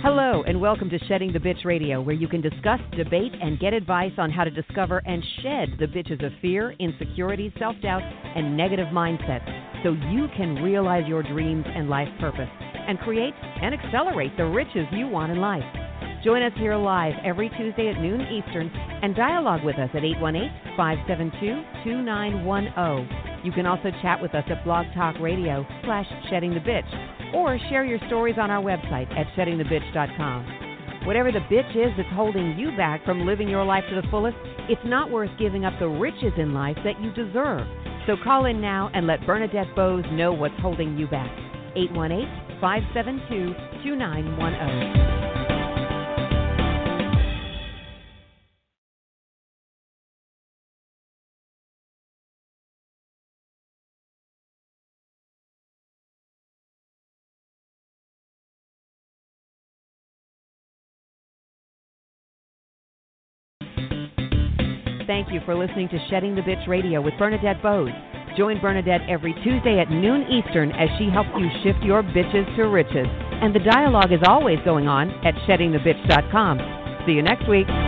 Hello, and welcome to Shedding the Bitch Radio, where you can discuss, debate, and get advice on how to discover and shed the bitches of fear, insecurity, self-doubt, and negative mindsets so you can realize your dreams and life purpose and create and accelerate the riches you want in life. Join us here live every Tuesday at noon Eastern and dialogue with us at 818-572-2910. You can also chat with us at BlogTalkRadio.com/SheddingTheBitch. Or share your stories on our website at SheddingTheBitch.com. Whatever the bitch is that's holding you back from living your life to the fullest, it's not worth giving up the riches in life that you deserve. So call in now and let Bernadette Boas know what's holding you back. 818-572-2910. Thank you for listening to Shedding the Bitch Radio with Bernadette Boas. Join Bernadette every Tuesday at noon Eastern as she helps you shift your bitches to riches. And the dialogue is always going on at SheddingTheBitch.com. See you next week.